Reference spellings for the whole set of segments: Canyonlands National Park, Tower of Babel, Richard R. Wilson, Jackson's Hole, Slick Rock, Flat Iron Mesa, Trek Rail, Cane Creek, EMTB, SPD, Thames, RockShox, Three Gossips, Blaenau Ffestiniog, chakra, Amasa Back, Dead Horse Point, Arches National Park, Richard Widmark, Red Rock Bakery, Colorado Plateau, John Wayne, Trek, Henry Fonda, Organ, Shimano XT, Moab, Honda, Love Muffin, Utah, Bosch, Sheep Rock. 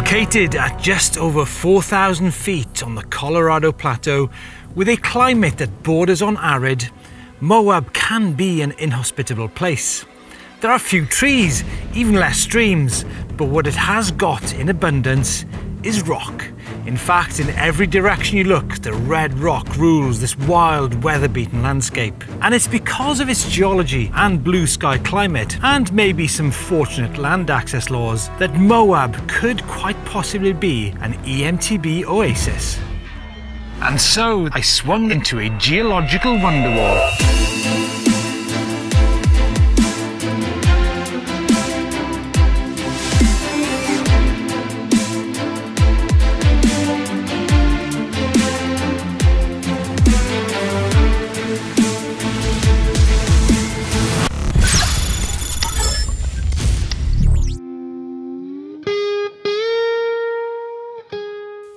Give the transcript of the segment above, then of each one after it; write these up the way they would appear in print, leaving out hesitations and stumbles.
Located at just over 4,000 feet on the Colorado Plateau, with a climate that borders on arid, Moab can be an inhospitable place. There are few trees, even less streams, but what it has got in abundance is rock. In fact, in every direction you look, the red rock rules this wild, weather-beaten landscape. And it's because of its geology and blue sky climate, and maybe some fortunate land access laws, that Moab could quite possibly be an EMTB oasis. And so, I swung into a geological wonderwall.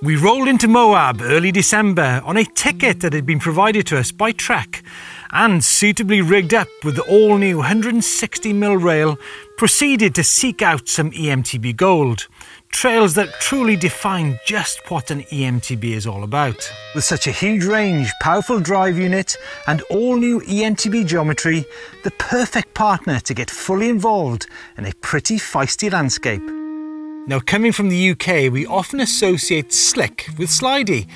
We rolled into Moab early December on a ticket that had been provided to us by Trek and, suitably rigged up with the all-new 160mm rail, proceeded to seek out some EMTB gold. Trails that truly define just what an EMTB is all about. With such a huge range, powerful drive unit and all-new EMTB geometry, the perfect partner to get fully involved in a pretty feisty landscape. Now, coming from the UK, we often associate slick with slidey,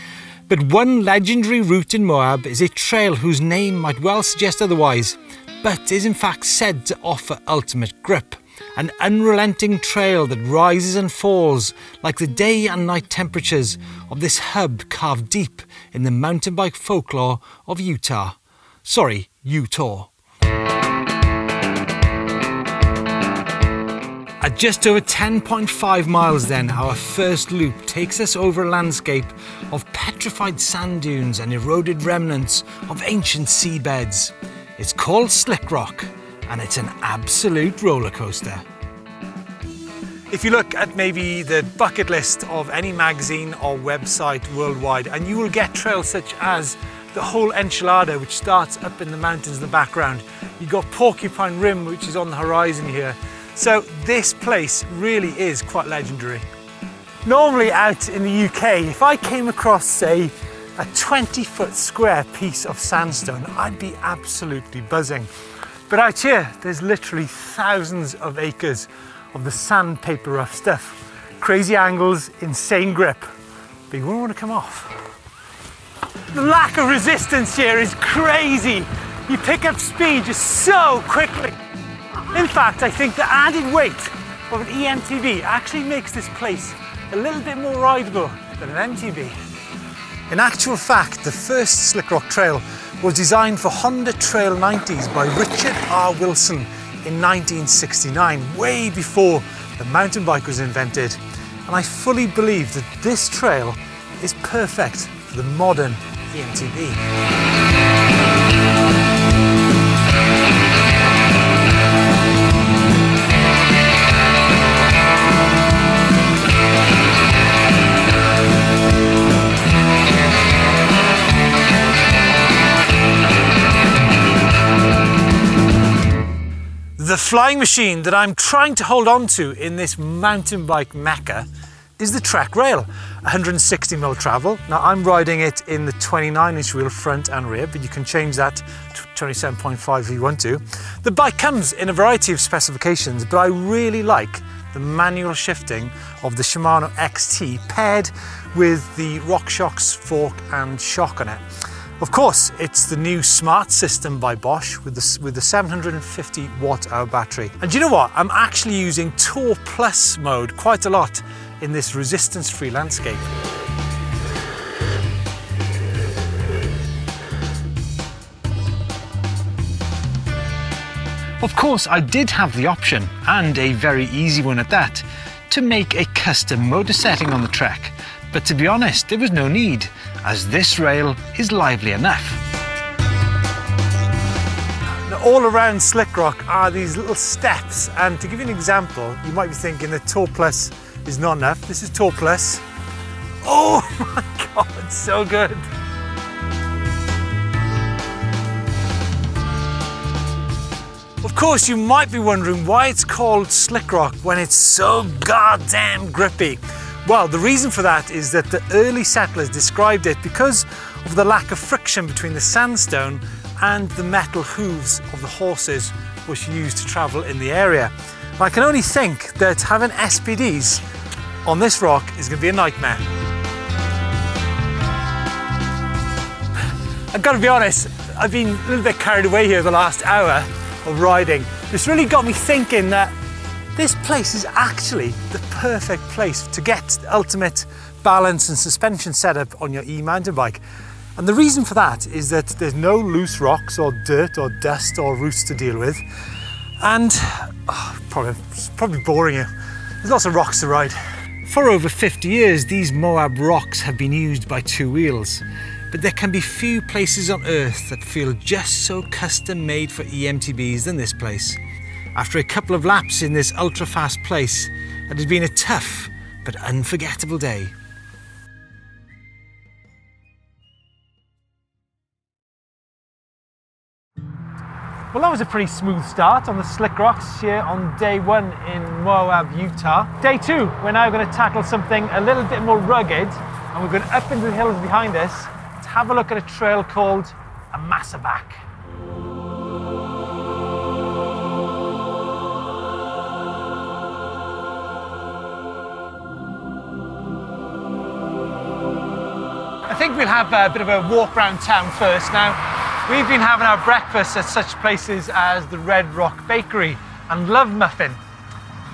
but one legendary route in Moab is a trail whose name might well suggest otherwise, but is in fact said to offer ultimate grip. An unrelenting trail that rises and falls like the day and night temperatures of this hub carved deep in the mountain bike folklore of Utah. Sorry, Utah. At just over 10.5 miles then, our first loop takes us over a landscape of petrified sand dunes and eroded remnants of ancient seabeds. It's called Slick Rock, and it's an absolute roller coaster. If you look at maybe the bucket list of any magazine or website worldwide, and you will get trails such as the whole enchilada, which starts up in the mountains in the background. You've got Porcupine Rim, which is on the horizon here. So this place really is quite legendary. Normally out in the UK, if I came across, say, a 20-foot square piece of sandstone, I'd be absolutely buzzing. But out here, there's literally thousands of acres of the sandpaper rough stuff. Crazy angles, insane grip, but you wouldn't want to come off. The lack of resistance here is crazy. You pick up speed just so quickly. In fact, I think the added weight of an EMTB actually makes this place a little bit more rideable than an MTB. In actual fact, the first Slick Rock Trail was designed for Honda Trail 90s by Richard R. Wilson in 1969, way before the mountain bike was invented. And I fully believe that this trail is perfect for the modern EMTB. The flying machine that I'm trying to hold on to in this mountain bike mecca is the Trek Rail, 160mm travel. Now I'm riding it in the 29-inch wheel front and rear, but you can change that to 27.5 if you want to. The bike comes in a variety of specifications, but I really like the manual shifting of the Shimano XT paired with the RockShox fork and shock on it. Of course, it's the new smart system by Bosch with the 750 watt-hour battery. And do you know what? I'm actually using Tour Plus mode quite a lot in this resistance-free landscape. Of course, I did have the option, and a very easy one at that, to make a custom motor setting on the Trek. But to be honest, there was no need, as this rail is lively enough. Now, all around Slick Rock are these little steps, and to give you an example, you might be thinking that Tour Plus is not enough. This is Tour Plus. Oh my God, it's so good. Of course, you might be wondering why it's called Slick Rock when it's so goddamn grippy. Well, the reason for that is that the early settlers described it because of the lack of friction between the sandstone and the metal hooves of the horses which used to travel in the area. And I can only think that having SPDs on this rock is going to be a nightmare. I've got to be honest, I've been a little bit carried away here the last hour of riding. This really got me thinking that this place is actually the perfect place to get the ultimate balance and suspension setup on your e-mountain bike. And the reason for that is that there's no loose rocks or dirt or dust or roots to deal with. And it's probably boring you. There's lots of rocks to ride. For over 50 years, these Moab rocks have been used by two wheels, but there can be few places on earth that feel just so custom made for EMTBs than this place. After a couple of laps in this ultra fast place, it had been a tough but unforgettable day. Well, that was a pretty smooth start on the Slick Rocks here on day one in Moab, Utah. Day two, we're now going to tackle something a little bit more rugged, and we're going up into the hills behind us to have a look at a trail called Amasa Back. I think we'll have a bit of a walk around town first now. We've been having our breakfast at such places as the Red Rock Bakery and Love Muffin.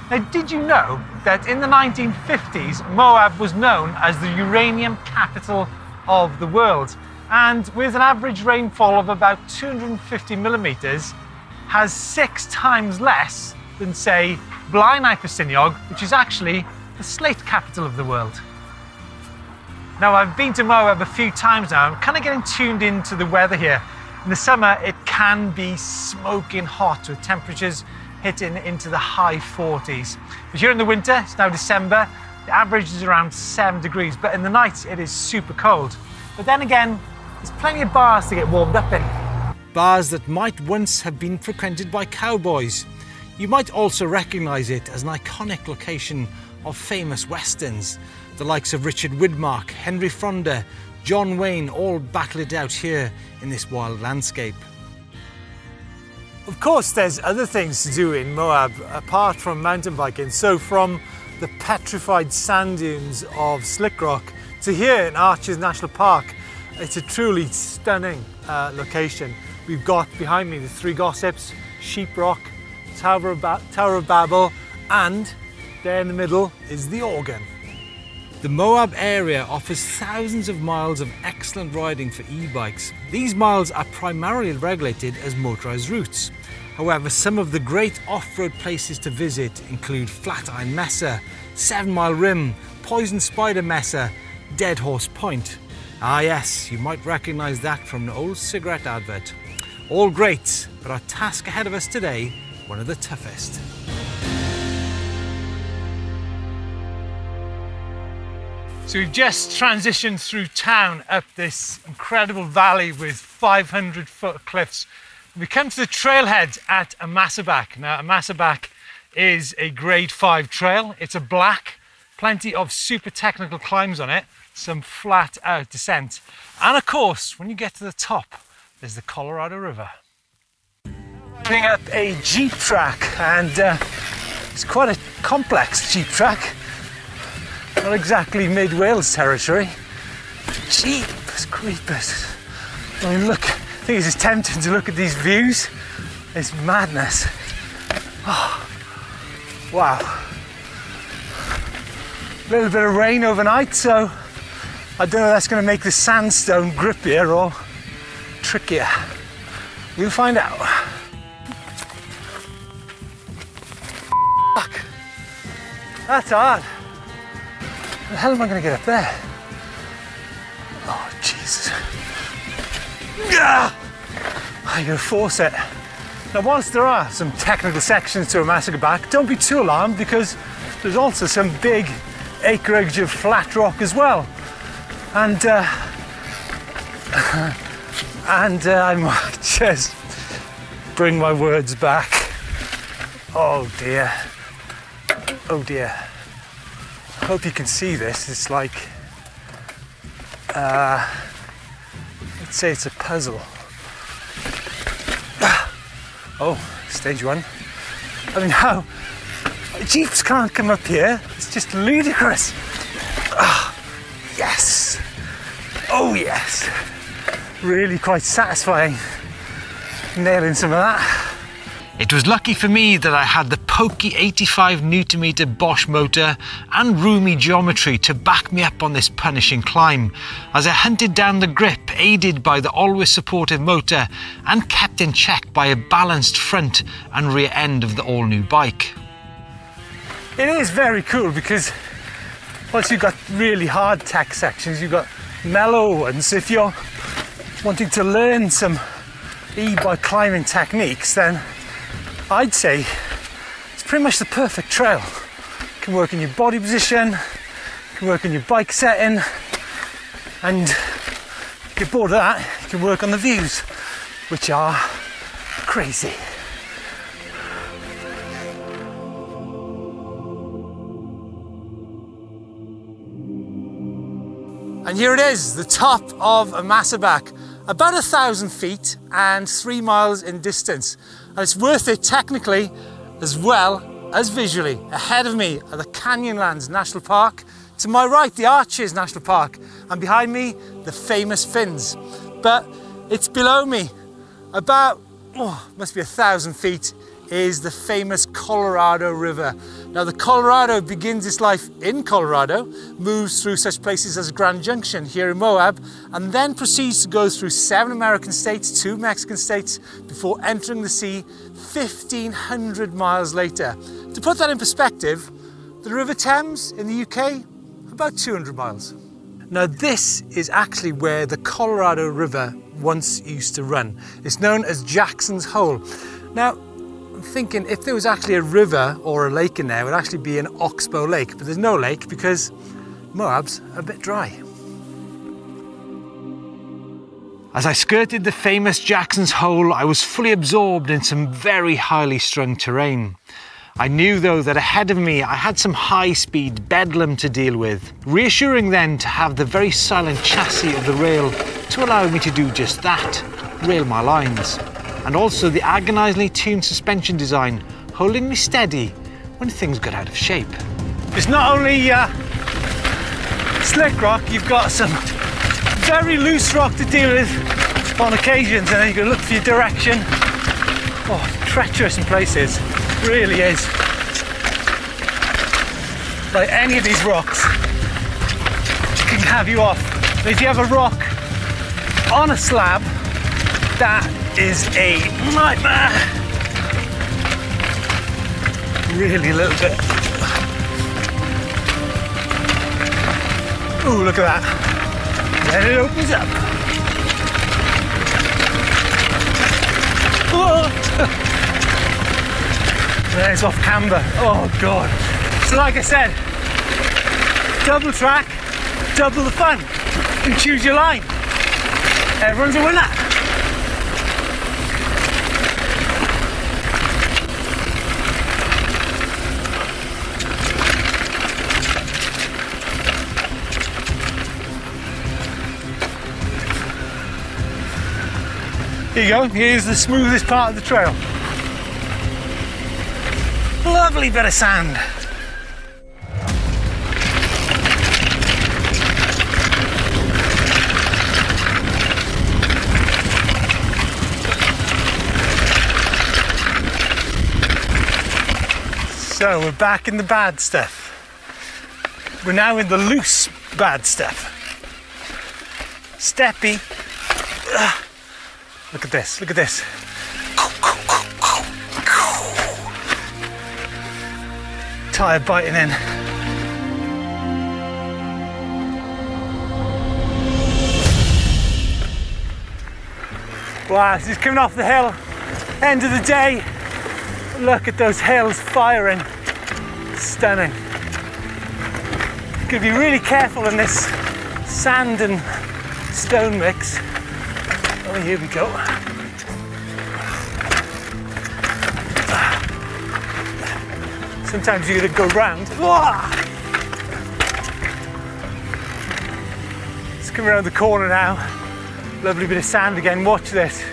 Now, did you know that in the 1950s, Moab was known as the uranium capital of the world, and with an average rainfall of about 250 millimeters, has 6 times less than, say, Blaenau Ffestiniog, which is actually the slate capital of the world. Now, I've been to Moab a few times now. I'm kind of getting tuned into the weather here. In the summer, it can be smoking hot with temperatures hitting into the high 40s. But here in the winter, it's now December, the average is around 7 degrees, but in the night, it is super cold. But then again, there's plenty of bars to get warmed up in. Bars that might once have been frequented by cowboys. You might also recognize it as an iconic location of famous westerns. The likes of Richard Widmark, Henry Fonda, John Wayne, all backlit out here in this wild landscape. Of course, there's other things to do in Moab apart from mountain biking. So from the petrified sand dunes of Slick Rock to here in Arches National Park, it's a truly stunning location. We've got behind me the Three Gossips, Sheep Rock, Tower of Babel, and there in the middle is the Organ. The Moab area offers thousands of miles of excellent riding for e-bikes. These miles are primarily regulated as motorised routes. However, some of the great off-road places to visit include Flat Iron Mesa, 7 Mile Rim, Poison Spider Mesa, Dead Horse Point. Ah yes, you might recognise that from an old cigarette advert. All great, but our task ahead of us today, one of the toughest. So we've just transitioned through town up this incredible valley with 500-foot cliffs. We come to the trailhead at Amasa Back. Now, Amasa Back is a grade 5 trail. It's a black, plenty of super technical climbs on it, some flat out descent. And of course, when you get to the top, there's the Colorado River. Riding up a Jeep track, and it's quite a complex Jeep track. Not exactly mid-Wales territory. Jeepers creepers. I mean, look, I think it's just tempting to look at these views. It's madness. Oh, wow. A little bit of rain overnight, so I don't know if that's going to make the sandstone grippier or trickier. We'll find out. Fuck. That's hard. How the hell am I going to get up there? Oh, Jesus. I'm going to force it. Now, whilst there are some technical sections to Amasa Back, don't be too alarmed because there's also some big acreage of flat rock as well. And, I might just bring my words back. Oh, dear. Oh, dear. hope you can see this. It's like, let's say it's a puzzle. Oh, stage one. I mean, how? Jeeps can't come up here. It's just ludicrous. Oh, yes. Oh, yes. Really quite satisfying nailing some of that. It was lucky for me that I had the pokey 85 newton-meter Bosch motor and roomy geometry to back me up on this punishing climb, as I hunted down the grip aided by the always supportive motor and kept in check by a balanced front and rear end of the all-new bike. It is very cool because once you've got really hard tack sections, you've got mellow ones. If you're wanting to learn some e-bike climbing techniques, then I'd say it's pretty much the perfect trail. You can work in your body position, you can work in your bike setting, and if you're bored of that, you can work on the views, which are crazy. And here it is, the top of Amasa Back, about 1,000 feet and 3 miles in distance. And it's worth it technically as well as visually. Ahead of me are the Canyonlands National Park, to my right the Arches National Park, and behind me the famous Finns. But it's below me, about, oh, must be 1,000 feet, is the famous Colorado River. Now the Colorado begins its life in Colorado, moves through such places as Grand Junction here in Moab, and then proceeds to go through 7 American states, 2 Mexican states, before entering the sea 1,500 miles later. To put that in perspective, the River Thames in the UK, about 200 miles. Now this is actually where the Colorado River once used to run. It's known as Jackson's Hole. Now, thinking if there was actually a river or a lake in there, it would actually be an oxbow lake, but there's no lake because Moab's a bit dry. As I skirted the famous Jackson's Hole, I was fully absorbed in some very highly strung terrain. I knew though that ahead of me I had some high-speed bedlam to deal with. Reassuring then to have the very silent chassis of the rail to allow me to do just that, rail my lines. And also the agonizingly tuned suspension design, holding me steady when things got out of shape. It's not only slick rock, you've got some very loose rock to deal with on occasions, and then you've got to look for your direction. Oh, treacherous in places, it really is. Like any of these rocks, it can have you off. But if you have a rock on a slab, that is a nightmare. Really a little bit. Oh, look at that. Then it opens up. Whoa. There's off camber. Oh God. So like I said, double track, double the fun. You can choose your line. Everyone's a winner. Here you go, here's the smoothest part of the trail. Lovely bit of sand. So we're back in the bad stuff. We're now in the loose bad stuff. Steppy. Ugh. Look at this, look at this. Tire biting in. Wow, this is coming off the hill. End of the day. Look at those hills firing. Stunning. Gotta be really careful in this sand and stone mix. Oh, here we go. Sometimes you gotta go round. come around the corner now. Lovely bit of sand again. Watch this.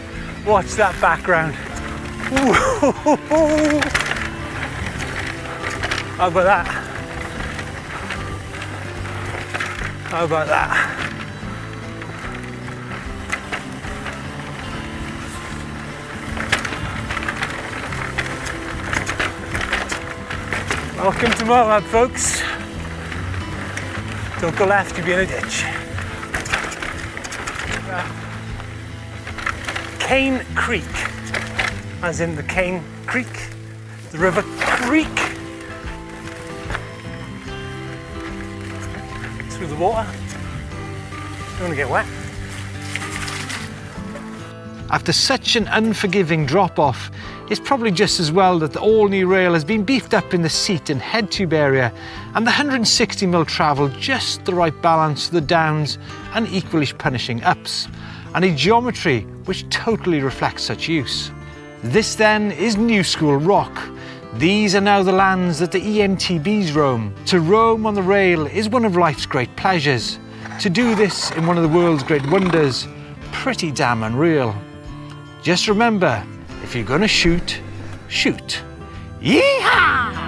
Watch that background. Whoa. How about that? How about that? Welcome to Moab, folks. Don't go left, you'll be in a ditch. Cane Creek, as in the Cane Creek, the River Creek. Through the water. Don't want to get wet. After such an unforgiving drop-off, it's probably just as well that the all-new rail has been beefed up in the seat and head tube area, and the 160mm travel just the right balance to the downs and equalish punishing ups, and a geometry which totally reflects such use. This then is new school rock. These are now the lands that the EMTBs roam. To roam on the rail is one of life's great pleasures. To do this in one of the world's great wonders, pretty damn unreal. Just remember, if you're gonna shoot, shoot. Yeehaw!